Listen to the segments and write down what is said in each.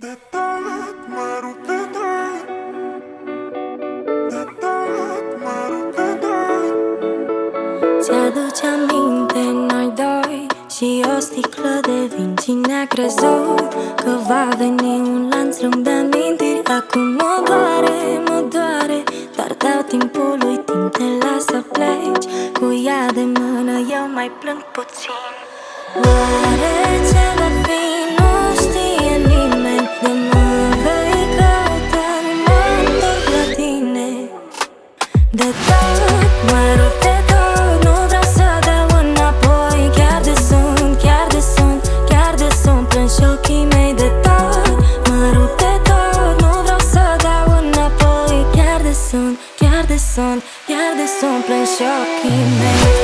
De tot, ma rup de tot. De tot, ma rup de tot. Ți-a duce aminte, noi doi și o sticlă de vin. Cine a crezut că va veni un lanț lung de amintiri? Acum mă doare, mă doare, dar dau timpului timp, te las să pleci. Cu ea de mână eu mai plâng puțin. Oare ce va fi? Nu știe nimeni de mă vei căuta, mă întorc la tine. De tot, mă rup de tot, nu vreau să dau înapoi. Chiar de sunt, chiar de sunt, chiar de sunt, plâng și ochii mei de tot. Mă rup de tot, nu vreau să dau înapoi. Chiar de sunt, chiar de sunt, chiar de sunt, plâng și ochii mei.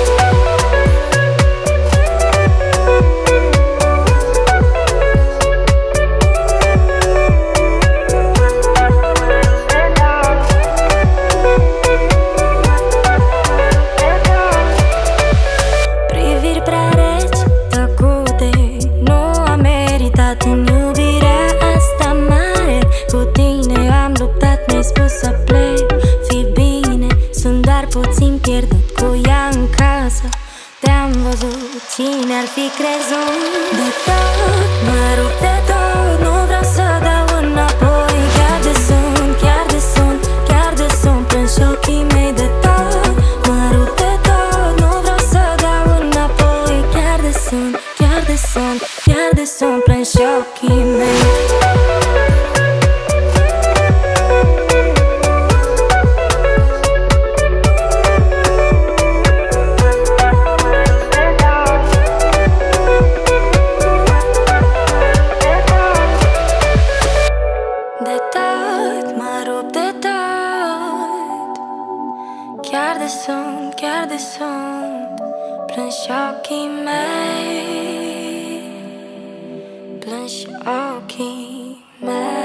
În iubirea asta mare, cu tine am luptat, mi-ai spus să plec. Fii bine, sunt doar puțin pierdut cu ea în casă. Te-am văzut, cine ar fi crezut? De tot, mă rup de tot, nu vreau să dau înapoi. Chiar de sunt, chiar de sunt, chiar de sunt, plâng și ochii mei de tot. Mă rup de tot, nu vreau să dau înapoi. Chiar de sunt, chiar de sunt, chiar de sunt, plâng și ochii mei. Chiar de sunt, chiar de sunt, plâng și ochii mei, plâng și ochii mei.